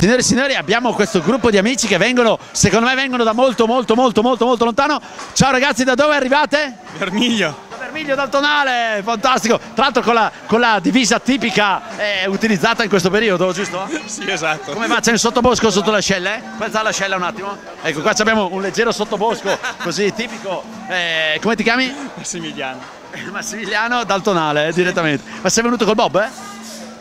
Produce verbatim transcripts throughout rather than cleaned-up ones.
Signore e signori, abbiamo questo gruppo di amici che vengono, secondo me vengono da molto molto molto molto molto lontano. Ciao ragazzi, da dove arrivate? Vermiglio. Da Vermiglio, dal Tonale, fantastico. Tra l'altro con la, con la divisa tipica eh, utilizzata in questo periodo, giusto? Sì, esatto. Come va? C'è un sottobosco sotto l'ascella? Eh? Pensa all'ascella un attimo. Ecco, qua abbiamo un leggero sottobosco, così tipico. Eh, come ti chiami? Massimiliano. Massimiliano dal Tonale, eh, direttamente. Ma sei venuto col Bob, eh?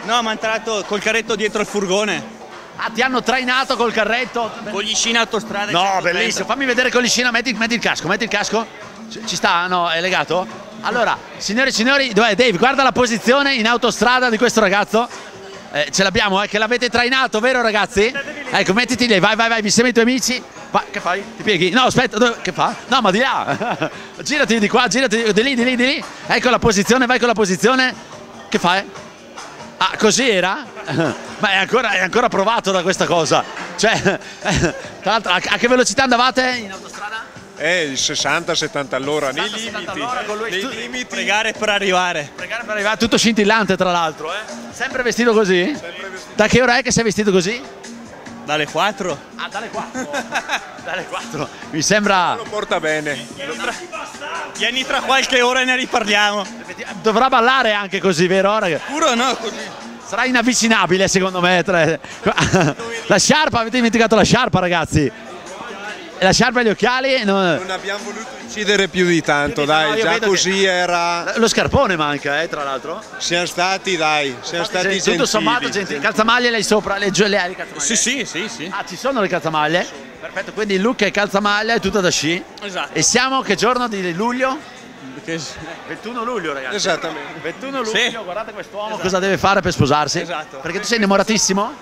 No, mi hanno tirato col carretto dietro il furgone. Ah, ti hanno trainato col carretto? Con gli sci in autostrada. No, bellissimo, fammi vedere con gli sci, metti, metti il casco, metti il casco. Ci, ci sta, no? È legato? Allora, signore e signori, dov'è Dave? Guarda la posizione in autostrada di questo ragazzo. Eh, ce l'abbiamo, eh, che l'avete trainato, vero ragazzi? Ecco, mettiti lì, vai, vai, vai, mi sembra i tuoi amici. Va, che fai? Ti pieghi? No, aspetta, dove, che fa? No, ma di là. Girati di qua, girati di lì, di lì, di lì. Ecco la posizione, vai con la posizione. Che fai? Ah, così era? Ma è ancora, è ancora provato da questa cosa. Cioè, tra l'altro, a, a che velocità andavate in autostrada? Eh, sessanta settanta all'ora, nei limiti. Nei limiti. Pregare per arrivare. Pregare per arrivare, tutto scintillante tra l'altro, eh. Sempre vestito così? Sempre vestito. Da che ora è che sei vestito così? Dalle quattro. Ah, dalle quattro. Dalle quattro. Mi sembra... Lo porta bene. Vieni tra... Vieni tra qualche ora e ne riparliamo. Dovrà ballare anche così, vero? Puro no, così. Sarà inavvicinabile secondo me. Tra... La sciarpa, avete dimenticato la sciarpa ragazzi. La sciarpa e gli occhiali. Non, non abbiamo voluto incidere più di tanto, più di dai, no, già così che... era... Lo scarpone manca, eh, tra l'altro. Siamo stati, dai, siamo stati tutto gentili. Tutto sommato gentili. Calzamaglie lei sopra, le giuelle le calzamaglie? Sì, sì, sì, sì. Ah, ci sono le calzamaglie? Sì. Perfetto, quindi il look è calzamaglia e tutto da sci. Esatto. E siamo che giorno di luglio? Che... ventuno luglio ragazzi. Esattamente. ventuno luglio, sì. Guardate quest'uomo, esatto. Cosa deve fare per sposarsi. Esatto. Perché tu sei innamoratissimo?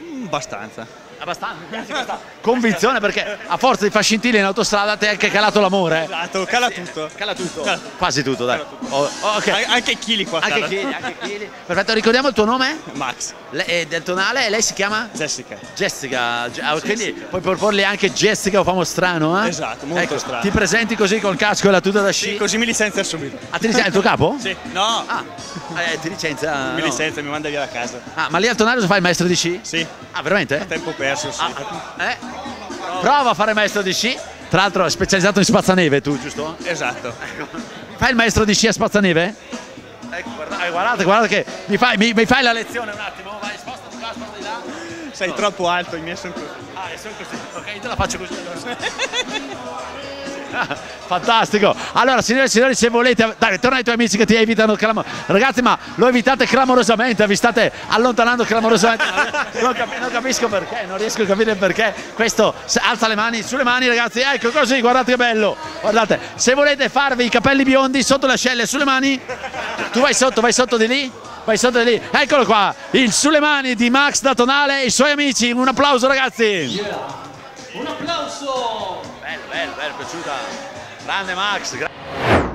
Mm, abbastanza. Abbastanza, convinzione, perché a forza di far scintille in autostrada ti è anche calato l'amore. Esatto, cala tutto. Cala tutto. Cala tutto. Quasi tutto, dai. Tutto. Oh, okay. Anche i chili qua. Anche chili, anche chili. Perfetto, ricordiamo il tuo nome? Max. Le, è del Tonale, lei si chiama? Jessica. Jessica, Jessica. Quindi puoi proporle anche Jessica o famo strano, eh? Esatto, molto ecco, strano. Ti presenti così col casco e la tuta da sci? Sì, così mi licenzia subito. Ah, ti licenzia il tuo capo? Sì. No. Ah, eh, ti licenzia. Mi no. licenzia, mi manda via da casa. Ah, ma lì al Tonale fai il maestro di sci? Sì. Ah, veramente? A tempo perso. Sì. Ah, eh? Prova a fare maestro di sci, tra l'altro è specializzato in spazzaneve tu, giusto? Esatto. Fai il maestro di sci a spazzaneve? Ecco, guardate, guardate che mi fai, mi, mi fai la lezione un attimo, vai, sposta un casco di là. Sei no. troppo alto, i miei sono così. Ah, sono così, ok, io te la faccio così. Fantastico. Allora signore e signori, se volete dai, torna ai tuoi amici che ti evitano clamorosamente. Ragazzi, ma lo evitate clamorosamente, vi state allontanando clamorosamente. Non capisco, non capisco perché, non riesco a capire perché. Questo alza le mani, sulle mani ragazzi, ecco così, guardate che bello. Guardate, se volete farvi i capelli biondi sotto le ascelle, sulle mani. Tu vai sotto, vai sotto di lì, vai sotto di lì. Eccolo qua, il sulle mani di Max da Tonale e i suoi amici. Un applauso ragazzi. Yeah. Un applauso. Bello, bello, bello, piaciuta. Grande Max. Gra